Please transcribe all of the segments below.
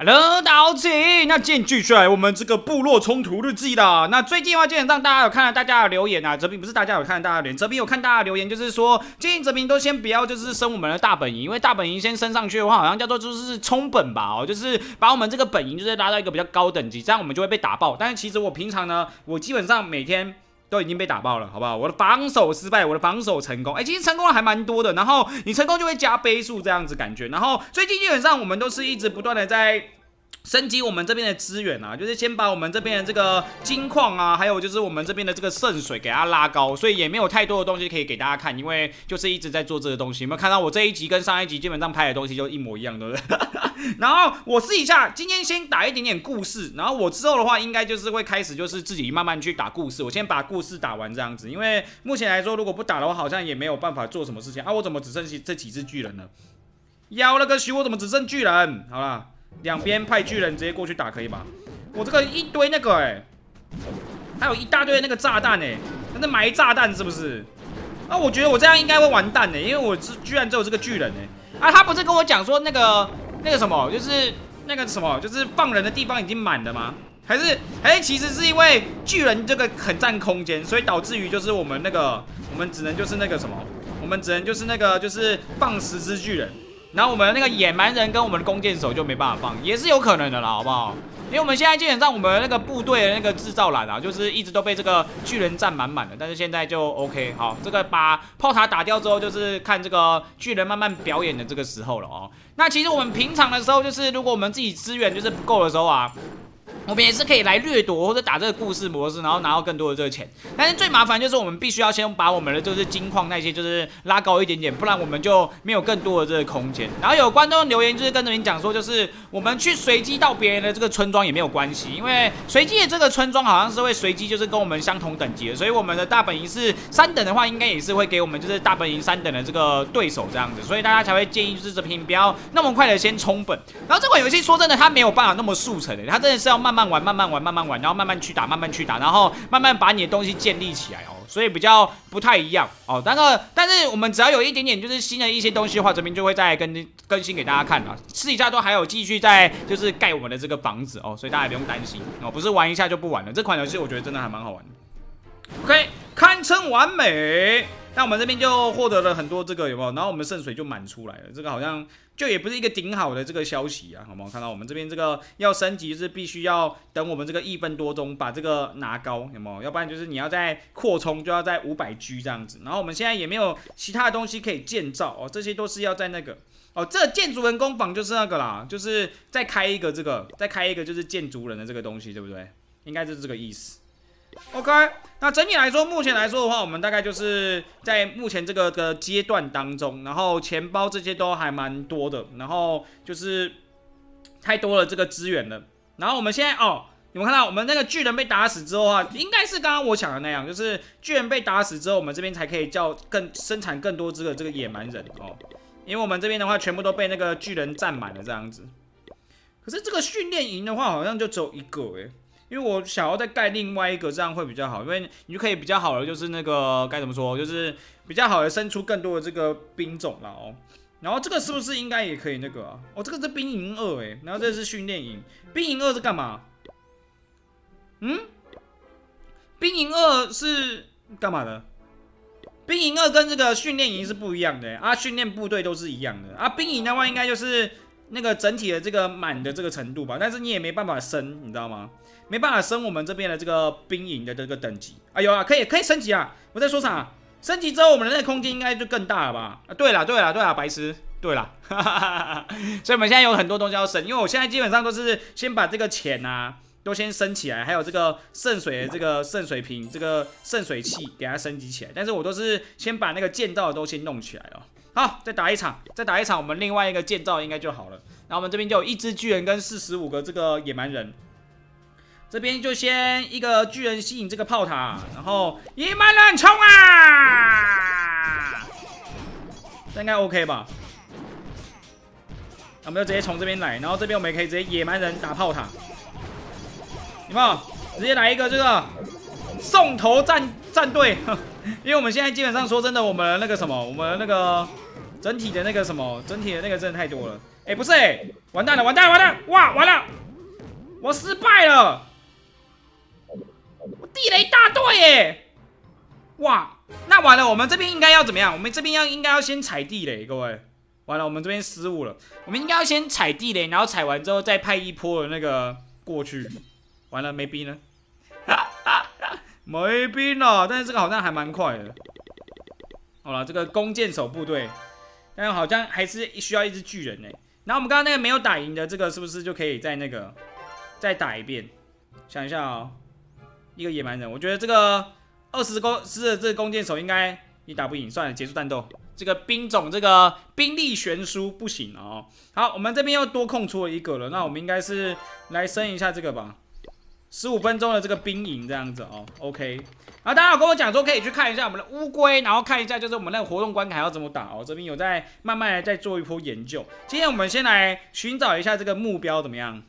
Hello， 大家好，那今天继续来我们这个部落冲突日记啦。那最近的话，基本上大家有看到大家的留言啊，哲平不是大家有看大家的留言，哲平有看大家的留言，就是说建议哲平都先不要就是升我们的大本营，因为大本营先升上去的话，好像叫做就是冲本吧，哦，就是把我们这个本营就是拉到一个比较高等级，这样我们就会被打爆。但是其实我平常呢，我基本上每天都已经被打爆了，好不好？我的防守失败，我的防守成功，哎，其实成功的还蛮多的。然后你成功就会加倍数这样子感觉。然后最近基本上我们都是一直不断的在升级我们这边的资源啊，就是先把我们这边的这个金矿啊，还有就是我们这边的这个圣水给它拉高，所以也没有太多的东西可以给大家看，因为就是一直在做这个东西。有没有看到我这一集跟上一集基本上拍的东西就一模一样，对不对？然后我试一下，今天先打一点点故事，然后我之后的话应该就是会开始就是自己慢慢去打故事，我先把故事打完这样子，因为目前来说如果不打的话，好像也没有办法做什么事情啊。我怎么只剩这几只巨人了？妖了个许，我怎么只剩巨人？好啦。两边派巨人直接过去打可以吧？我这个一堆那个还有一大堆那个炸弹在那埋炸弹是不是？啊，我觉得我这样应该会完蛋因为我居然只有这个巨人啊，他不是跟我讲说那个什么，就是那个什么，就是放人的地方已经满了吗？还是其实是因为巨人这个很占空间，所以导致于就是我们只能就是那个什么，我们只能就是那个就是放10只巨人。然后我们那个野蛮人跟我们的弓箭手就没办法放，也是有可能的啦，好不好？因为我们现在基本上我们那个部队的那个制造栏啊，就是一直都被这个巨人占满满的，但是现在就 OK， 好，这个把炮塔打掉之后，就是看这个巨人慢慢表演的这个时候了哦。那其实我们平常的时候，就是如果我们自己资源就是不够的时候啊。我们也是可以来掠夺或者打这个故事模式，然后拿到更多的这个钱。但是最麻烦就是我们必须要先把我们的就是金矿那些就是拉高一点点，不然我们就没有更多的这个空间。然后有观众留言就是跟着你讲说，就是我们去随机到别人的这个村庄也没有关系，因为随机的这个村庄好像是会随机就是跟我们相同等级的，所以我们的大本营是3等的话，应该也是会给我们就是大本营3等的这个对手这样子，所以大家才会建议就是这篇不要那么快的先冲本。然后这款游戏说真的，它没有办法那么速成它真的是要慢慢玩，然后慢慢去打，然后慢慢把你的东西建立起来哦，所以比较不太一样哦。但是我们只要有一点点就是新的一些东西的话，这边就会再更新给大家看了。试一下都还有继续在就是盖我们的这个房子哦，所以大家也不用担心哦，不是玩一下就不玩了。这款游戏我觉得真的还蛮好玩的。OK， 堪称完美。那我们这边就获得了很多这个有没有？然后我们圣水就满出来了，这个好像就也不是一个顶好的这个消息啊，好不好？看到我们这边这个要升级，就是必须要等我们这个1分多钟把这个拿高，有没有？要不然就是你要在扩充就要在500G 这样子。然后我们现在也没有其他的东西可以建造哦，这些都是要在那个哦，这建筑人工坊就是那个啦，就是再开一个就是建筑人的这个东西，对不对？应该就是这个意思。OK， 那整体来说，目前来说的话，我们大概就是在目前这个的阶段当中，然后钱包这些都还蛮多的，然后就是太多了这个资源了。然后我们现在哦，你们看到我们那个巨人被打死之后啊，应该是刚刚我想的那样，就是巨人被打死之后，我们这边才可以叫生产更多这个野蛮人哦，因为我们这边的话全部都被那个巨人占满了这样子。可是这个训练营的话，好像就只有一个因为我想要再盖另外一个，这样会比较好，因为你就可以比较好的，就是那个该怎么说，就是比较好的生出更多的这个兵种了哦。然后这个是不是应该也可以那个啊？哦，这个是兵营2然后这是训练营，兵营2是干嘛？兵营2是干嘛的？兵营2跟这个训练营是不一样的啊，训练部队都是一样的啊，兵营的话应该就是。那个整体的这个满的这个程度吧，但是你也没办法升，你知道吗？没办法升我们这边的这个兵营的这个等级。哎呦啊，可以升级啊！我在说啥啊？升级之后我们的那个空间应该就更大了吧？啊，对啦，白痴，对啦，所以我们现在有很多东西要升，因为我现在基本上都是先把这个钱啊都先升起来，还有这个圣水的这个圣水瓶、这个圣水器给它升级起来，但是我都是先把那个建造的都先弄起来了。好，再打一场，我们另外一个建造应该就好了。然后我们这边就有1只巨人跟45个这个野蛮人，这边就先一个巨人吸引这个炮塔，然后野蛮人冲啊！这应该 OK 吧？我们就直接从这边来，然后这边我们也可以直接野蛮人打炮塔，有没有？直接来一个这个送头战队，因为我们现在基本上说真的，我们那个整体的那个真的太多了。哎，不是哎，完蛋了，完蛋了，完蛋了！哇，完了，我失败了，我地雷一大队哎！哇，那完了，我们这边应该要怎么样？我们这边应该要先踩地雷，各位。完了，我们这边失误了，我们应该要先踩地雷，然后踩完之后再派一波的那个过去。完了，没兵呢，没兵了，但是这个好像还蛮快的。好了，这个弓箭手部队。但好像还是需要一只巨人呢。然后我们刚刚那个没有打赢的这个，是不是就可以再打一遍？想一下哦，一个野蛮人，我觉得这个20只的这个弓箭手应该也打不赢，算了，结束战斗。这个兵种这个兵力悬殊不行哦。好，我们这边又多空出了一个了，那我们应该是来升一下这个吧。15分钟的这个兵营这样子哦 ，OK。然后大家有跟我讲说可以去看一下我们的乌龟，然后看一下就是我们那个活动关卡要怎么打哦。这边有在慢慢的在做一波研究。今天我们先来寻找一下这个目标怎么样，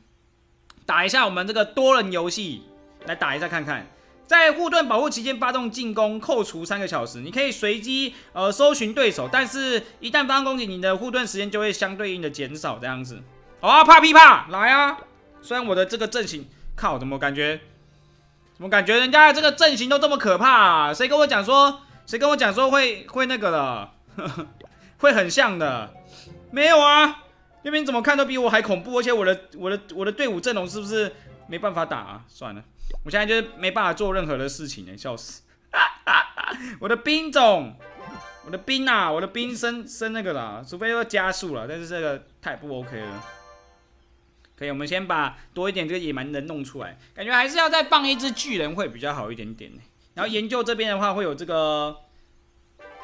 打一下我们这个多人游戏来打一下看看。在护盾保护期间发动进攻，扣除3个小时，你可以随机搜寻对手，但是一旦发动攻击，你的护盾时间就会相对应的减少这样子。好啊，怕屁怕来啊！虽然我的这个阵型。靠！怎么感觉人家的这个阵型都这么可怕啊？谁跟我讲说会那个的，会很像的？没有啊！那边怎么看都比我还恐怖，而且我的队伍阵容是不是没办法打啊？算了，我现在就是没办法做任何的事情呢、欸，笑死！我的兵升那个啦，除非要加速了，但是这个太不 OK 了。可以，我们先把多一点这个野蛮人弄出来，感觉还是要再放一只巨人会比较好一点点。然后研究这边的话，会有这个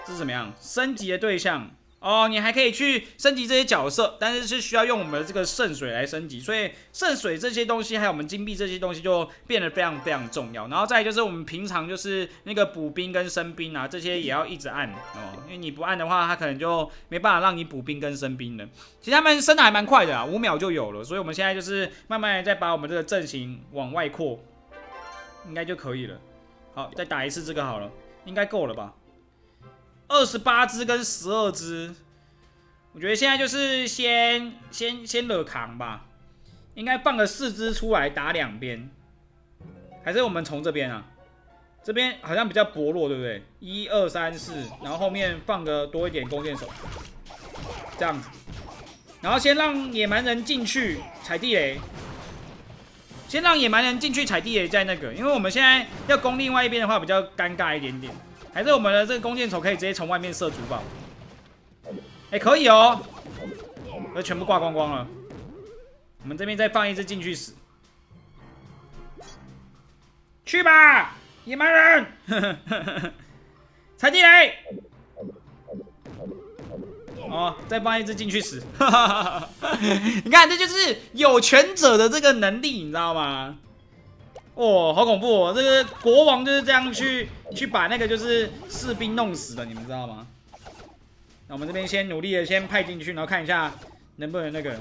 这是怎么样升级的对象哦？你还可以去升级这些角色，但是是需要用我们的这个圣水来升级，所以圣水这些东西还有我们金币这些东西就变得非常非常重要。然后再就是我们平常就是那个补兵跟升兵啊，这些也要一直按哦，因为你不按的话，他可能就没办法让你补兵跟升兵了。其实他们升的还蛮快的啊，5秒就有了，所以我们现在就是慢慢的再把我们这个阵型往外扩，应该就可以了。好，再打一次这个好了，应该够了吧？28只跟12只，我觉得现在就是先惹扛吧，应该放个4只出来打2边，还是我们从这边啊？这边好像比较薄弱，对不对？1、2、3、4，然后后面放个多一点弓箭手，这样子。然后先让野蛮人进去踩地雷，先让野蛮人进去踩地雷，再那个，因为我们现在要攻另外一边的话比较尴尬一点点，还是我们的这个弓箭手可以直接从外面射主堡，哎，可以哦，那全部挂光光了，我们这边再放一只进去死，去吧，野蛮人，踩地雷。哦，再放一只进去死！你看，这就是有权者的这个能力，你知道吗？哦，好恐怖！哦，这个国王就是这样去把那个就是士兵弄死的，你们知道吗？那我们这边先努力的先派进去，然后看一下能不能那个，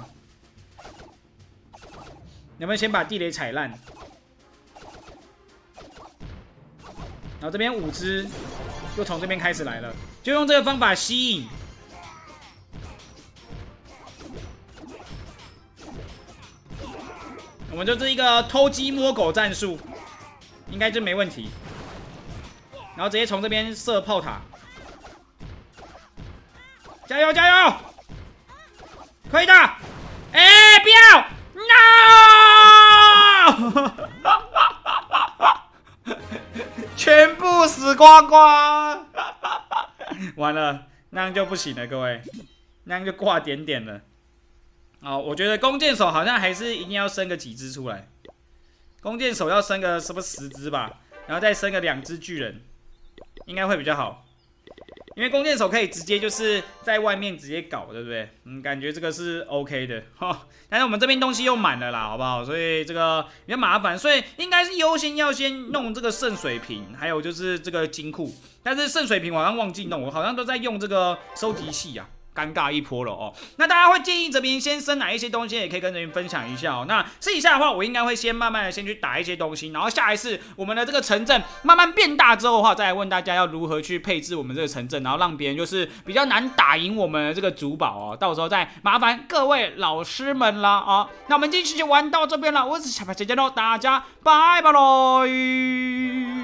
能不能先把地雷踩烂？然后这边5只又从这边开始来了，就用这个方法吸引。我们就是一个偷鸡摸狗战术，应该就没问题。然后直接从这边射炮塔，加油加油，可以的！哎，不要 ！No， 全部死光光！完了，那样就不行了，各位，那样就挂点点了。哦，我觉得弓箭手好像还是一定要生个几只出来，弓箭手要生个什么10只吧，然后再生个2只巨人，应该会比较好，因为弓箭手可以直接就是在外面直接搞，对不对？嗯，感觉这个是 OK 的哈。但是我们这边东西又满了啦，好不好？所以这个比较麻烦，所以应该是优先要先弄这个圣水瓶，还有就是这个金库。但是圣水瓶我好像忘记弄，我好像都在用这个收集器啊。尴尬一波了哦。那大家会建议哲平先升哪一些东西，也可以跟哲平分享一下哦。那试一下的话，我应该会先慢慢的先去打一些东西，然后下一次我们的这个城镇慢慢变大之后的话，再来问大家要如何去配置我们这个城镇，然后让别人就是比较难打赢我们的这个主堡哦。到时候再麻烦各位老师们啦哦。那我们今天就玩到这边了，我是小白姐姐喽，大家拜拜喽。